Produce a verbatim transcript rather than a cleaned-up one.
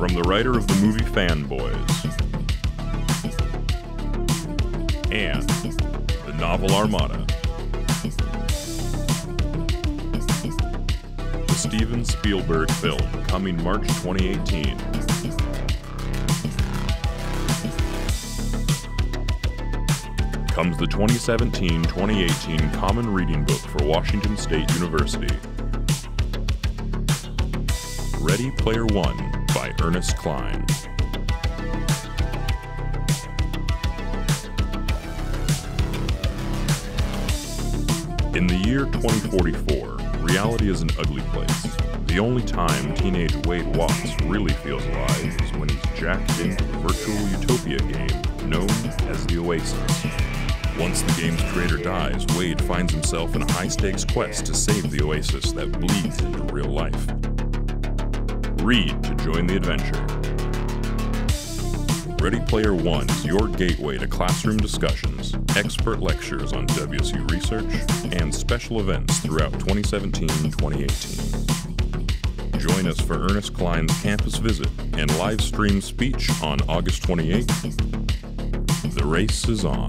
from the writer of the movie Fanboys and the novel Armada, the Steven Spielberg film coming March twenty eighteen. Comes the twenty seventeen twenty eighteen Common Reading Book for Washington State University, Ready Player One by Ernest Cline. In the year twenty forty-four, reality is an ugly place. The only time teenage Wade Watts really feels alive is when he's jacked into the virtual utopia game known as the Oasis. Once the game's creator dies, Wade finds himself in a high-stakes quest to save the Oasis that bleeds into real life. Read to join the adventure. Ready Player One is your gateway to classroom discussions, expert lectures on W S U research, and special events throughout twenty seventeen twenty eighteen. Join us for Ernest Cline's campus visit and live stream speech on August twenty-eighth. The race is on.